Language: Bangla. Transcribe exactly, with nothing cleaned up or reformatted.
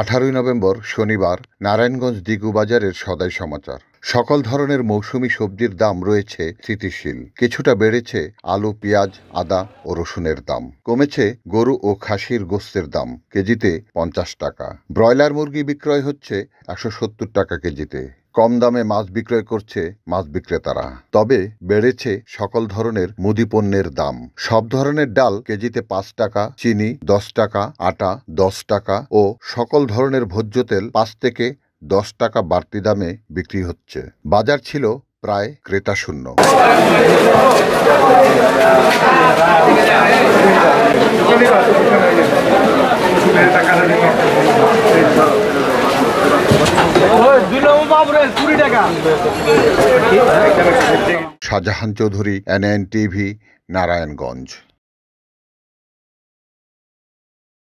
আঠারোই নভেম্বর শনিবার নারায়ণগঞ্জ দিগুবাজারের সদাই সমাচার। সকল ধরনের মৌসুমি সবজির দাম রয়েছে স্থিতিশীল। কিছুটা বেড়েছে আলু, পেঁয়াজ, আদা ও রসুনের দাম। কমেছে গরু ও খাসির গোস্তের দাম, কেজিতে পঞ্চাশ টাকা। ব্রয়লার মুরগি বিক্রয় হচ্ছে একশো সত্তর টাকা কেজিতে। কম দামে মাছ বিক্রয় করছে মাছ বিক্রেতারা। তবে বেড়েছে সকল ধরনের মুদি পণ্যের দাম। সব ধরনের ডাল কেজিতে পাঁচ টাকা, চিনি দশ টাকা, আটা দশ টাকা ও সকল ধরনের ভোজ্য তেল পাঁচ থেকে দশ টাকা বাড়তি দামে বিক্রি হচ্ছে। বাজার ছিল প্রায় ক্রেতা শূন্য। Shahjahan Chowdhury, N N TV, Narayanganj.